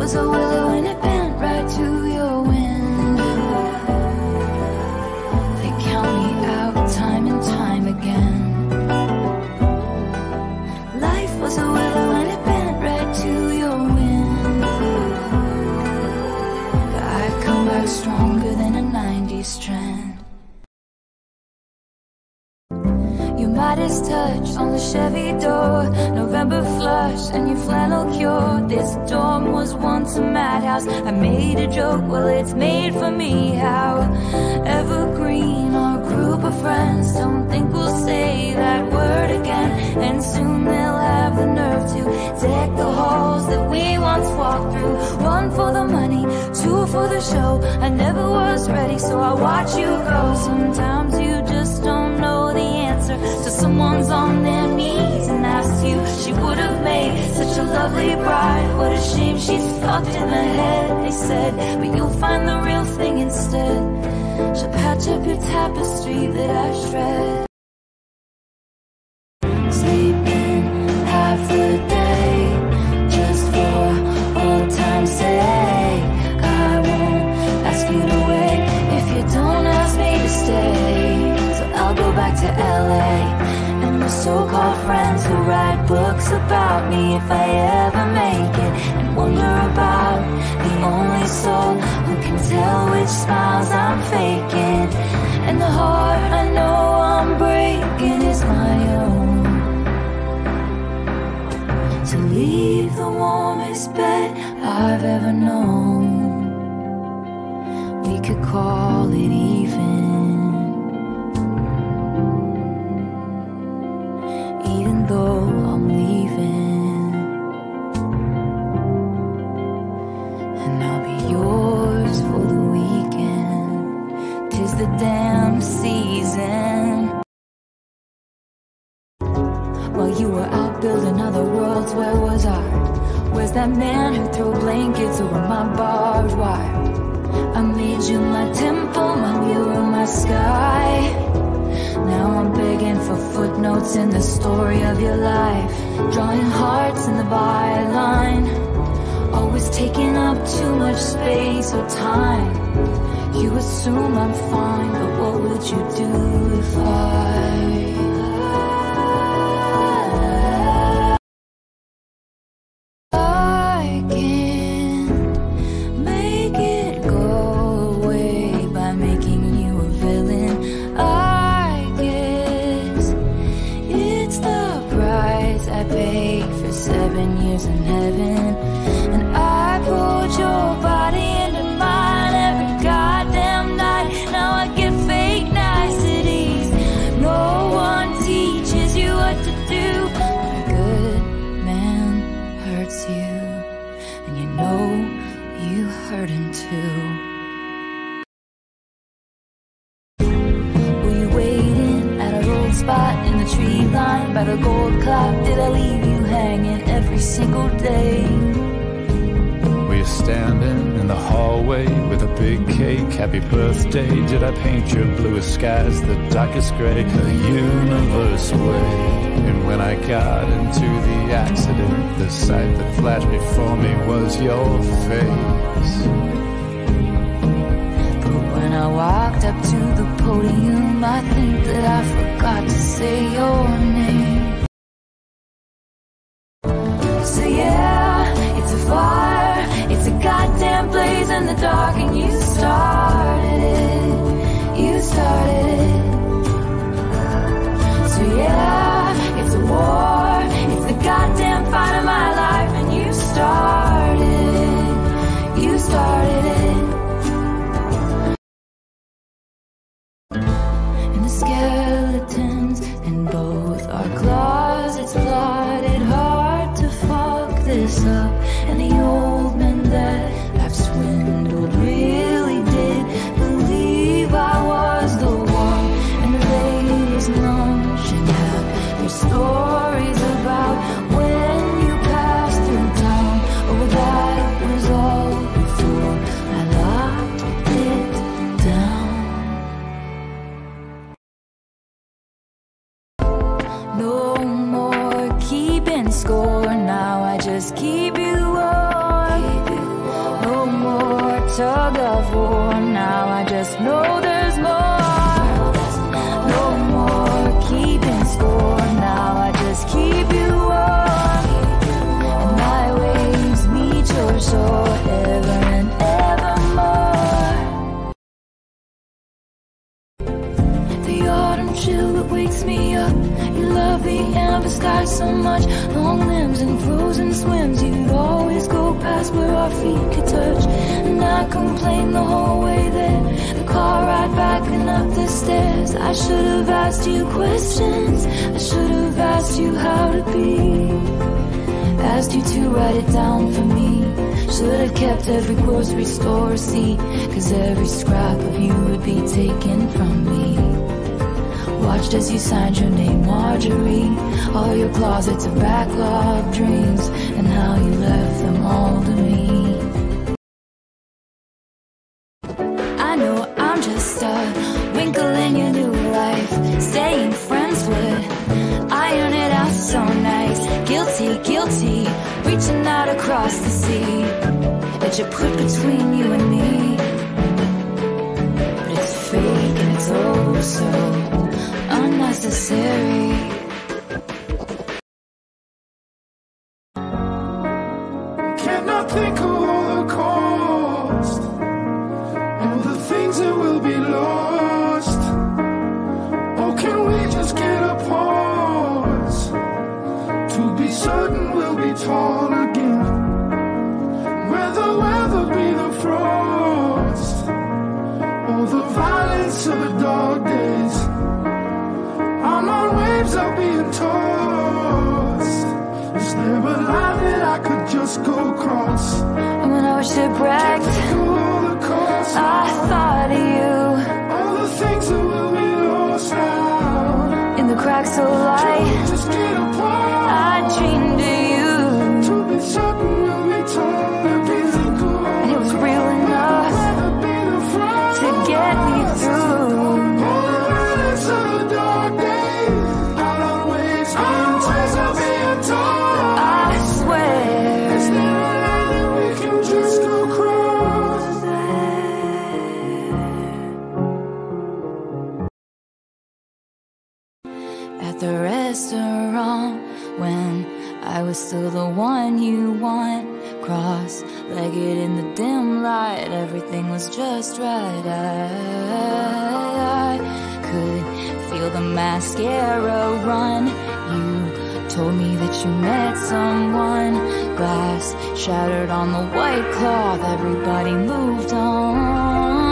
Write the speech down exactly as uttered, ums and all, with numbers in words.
was a willow and it bent right to your window. They count me out time and time again. Life was a willow and it bent right to your window. But I've come back stronger than a nineties strand. Modest touch on the Chevy door, November flush and your flannel cure. This dorm was once a madhouse. I made a joke, well it's made for me. How evergreen our group of friends, don't think we'll say that word again. And soon they'll have the nerve to deck the halls that we once walked through. One for the money, two for the show. I never was ready, so I watch you go. Sometimes you just don't know the answer till someone's on their knees and asks you. She would have made such a lovely bride. What a shame she's fucked in the head, they said. But you'll find the real thing instead. She'll patch up your tapestry that I shred. Sleeping half the day just for old time's sake. I won't ask you to wait if you don't ask me to stay. I'll go back to L A and the so-called friends who write books about me if I ever make it, and wonder about the only soul who can tell which smiles I'm faking. And the heart I know I'm breaking is my own. To leave the warmest bed I've ever known, we could call it even. Even though I'm leaving, and I'll be yours for the weekend. 'Tis the damn season. While you were out building other worlds, where was I? Where's that man who threw blankets over my barbed wire? I made you my temple, my mirror, my sky. Now I'm begging for footnotes in the story of your life, drawing hearts in the byline, always taking up too much space or time. You assume I'm fine, but what would you do if I... skies, the darkest gray, the universe way. And when I got into the accident, the sight that flashed before me was your face. But when I walked up to the podium, I think that I forgot to say your name. So yeah, it's a fire, it's a goddamn blaze in the dark, and you started it. You started it. So yeah, it's a war, it's the goddamn fight of my life, and you started it. You started it. And the skeletons in both our closets plotted hard to fuck this up, and the old men that I've swindled really did tug of war. Now I just know there's more, no more keeping score. Now I just keep you warm, and my waves meet your shore, ever and evermore. The autumn chill that wakes me up. You love the amber sky so much. Long limbs and frozen swims. You'd always go past where our feet could touch. And I complained the whole way there. The car ride back and up the stairs. I should have asked you questions. I should have asked you how to be. Asked you to write it down for me. Should have kept every grocery store receipt. Cause every scrap of you would be taken from me. Watched as you signed your name, Marjorie. All your closets of backlog dreams, and how you left them all to me. I know I'm just a wrinkle in your new life. Staying friends would iron it out so nice. Guilty, guilty, reaching out across the sea that you put between you and me. But it's fake and it's oh so unnecessary. Cannot think of all the cost and the things that will be lost. Or can we just get a pause to be certain we'll be tall again? Where the weather be the frost or the violence of the dark days. Waves are being tossed. Is there a line that I could just go cross? And when I was shipwrecked, I thought of you. All the things that will be lost now. In the cracks so light, just get apart. I dreamed of you. To be certain we'll be torn. And it was real enough to get me through. When I was still the one you want, cross-legged in the dim light, everything was just right. I, I could feel the mascara run. You told me that you met someone. Glass shattered on the white cloth, everybody moved on.